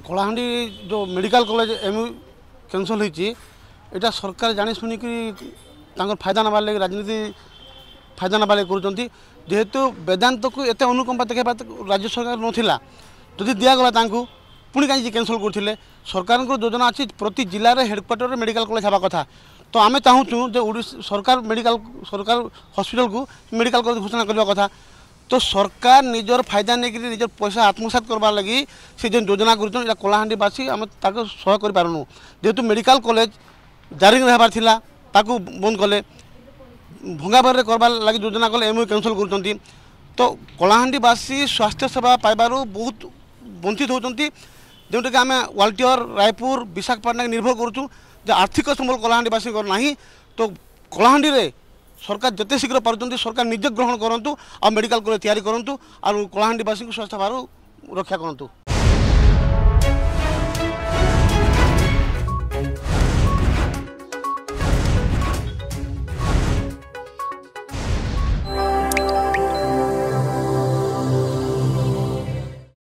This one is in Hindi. कलाहांडी जो मेडिकल कॉलेज एमयू कैंसल होता सरकार जानी शुणिकर फायदा नवार लगे राजनीति फायदा नवार लगे करुँच जेहेतु वेदांत को एत अनुकंपा देखा राज्य सरकार नाला जदि दिगला पुणी कहीं कैंसल करते सरकार को योजना अच्छी प्रति जिले में हेडक्वार्टर मेडिकल कॉलेज हवा कथा तो आम चाहूँ जो सरकार मेडिकल सरकार हॉस्पिटल को मेडिकल कॉलेज घोषणा करवा कथा तो सरकार निजर फायदा नहीं निजर पैसा आत्मसात करवा लगी से जो योजना करुँचा कलाहांडीवासी आम सहयोग कर पारूँ जेहेतु मेडिकल कॉलेज जारी रहबारा ताकू बंद कले भंगाबारे करवा लगी योजना कले एमयू कैंसल कर तो कलाहांडीवासी स्वास्थ्य सेवा पाइबारू बहुत वंचित होती जोटा आम वाल्टीयर रायपुर विशाखापाटनम निर्भर करुँ आर्थिक संबल कलाहांडीवासी ना तो कलाहांडी सरकार जिते शीघ्र पार्टी सरकार निज ग्रहण करूँ आ मेडिकल कॉलेज तैयारी करूँ और कलाहांडीवासी स्वास्थ्य भाव रक्षा करूँ।